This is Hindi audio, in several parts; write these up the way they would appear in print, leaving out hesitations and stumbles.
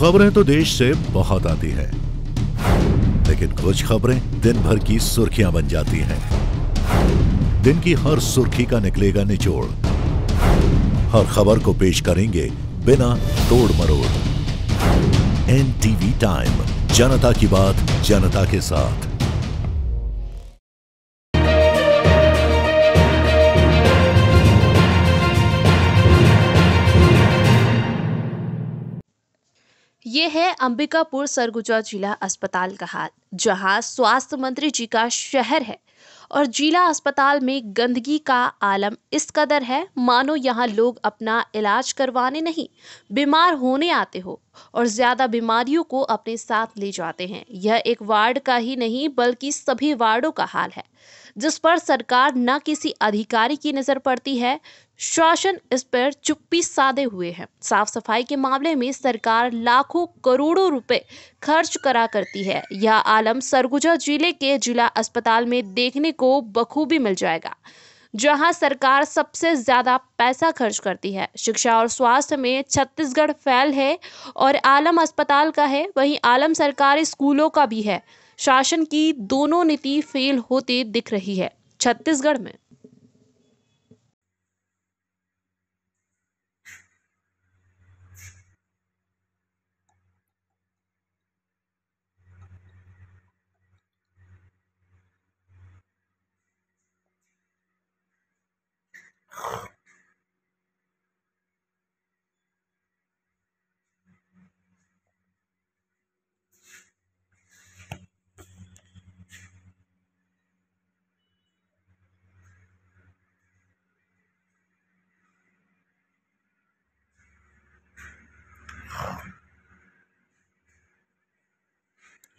खबरें तो देश से बहुत आती हैं, लेकिन कुछ खबरें दिन भर की सुर्खियां बन जाती हैं। दिन की हर सुर्खी का निकलेगा निचोड़, हर खबर को पेश करेंगे बिना तोड़ मरोड़। एनटीवी टाइम, जनता की बात जनता के साथ। ये है अंबिकापुर सरगुजा जिला अस्पताल का हाल, जहां स्वास्थ्य मंत्री जी का शहर है और जिला अस्पताल में गंदगी का आलम इस कदर है मानो यहां लोग अपना इलाज करवाने नहीं, बीमार होने आते हो और ज्यादा बीमारियों को अपने साथ ले जाते हैं। यह एक वार्ड का ही नहीं बल्कि सभी वार्डों का हाल है, जिस पर सरकार न किसी अधिकारी की नजर पड़ती है, शासन इस पर चुप्पी साधे हुए हैं। साफ सफाई के मामले में सरकार लाखों करोड़ों रुपए खर्च करा करती है। यह आलम सरगुजा जिले के जिला अस्पताल में देखने को बखूबी मिल जाएगा, जहां सरकार सबसे ज्यादा पैसा खर्च करती है। शिक्षा और स्वास्थ्य में छत्तीसगढ़ फैल है और आलम अस्पताल का है, वहीं आलम सरकारी स्कूलों का भी है। शासन की दोनों नीति फेल होते दिख रही है छत्तीसगढ़ में।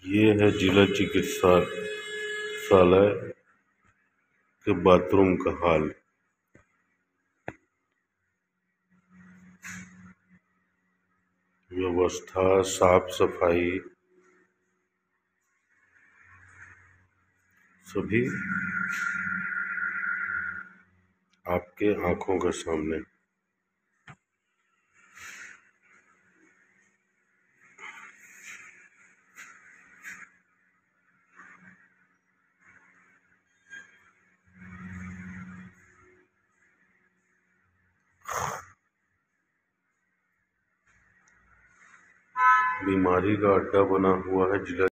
ये है जिला चिकित्सालय के बाथरूम का हाल। व्यवस्था, साफ सफाई सभी आपके आंखों के सामने। बीमारी का अड्डा बना हुआ है जिला